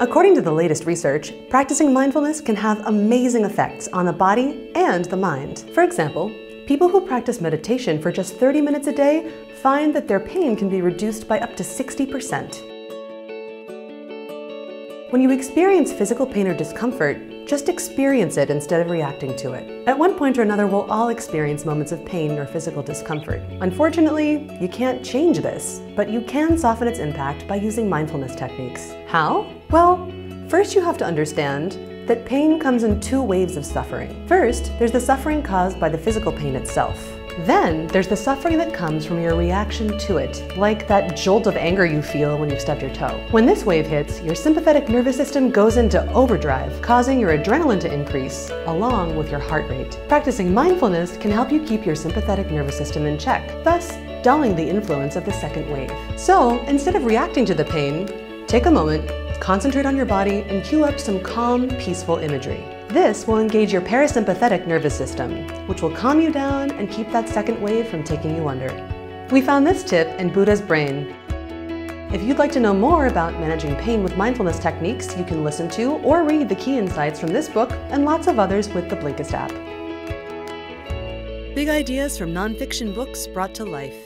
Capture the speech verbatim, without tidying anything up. According to the latest research, practicing mindfulness can have amazing effects on the body and the mind. For example, people who practice meditation for just thirty minutes a day find that their pain can be reduced by up to sixty percent. When you experience physical pain or discomfort, just experience it instead of reacting to it. At one point or another, we'll all experience moments of pain or physical discomfort. Unfortunately, you can't change this, but you can soften its impact by using mindfulness techniques. How? Well, first you have to understand that pain comes in two waves of suffering. First, there's the suffering caused by the physical pain itself. Then, there's the suffering that comes from your reaction to it, like that jolt of anger you feel when you've stubbed your toe. When this wave hits, your sympathetic nervous system goes into overdrive, causing your adrenaline to increase, along with your heart rate. Practicing mindfulness can help you keep your sympathetic nervous system in check, thus dulling the influence of the second wave. So, instead of reacting to the pain, take a moment, concentrate on your body, and cue up some calm, peaceful imagery. This will engage your parasympathetic nervous system, which will calm you down and keep that second wave from taking you under. We found this tip in Buddha's Brain. If you'd like to know more about managing pain with mindfulness techniques, you can listen to or read the key insights from this book and lots of others with the Blinkist app. Big ideas from nonfiction books brought to life.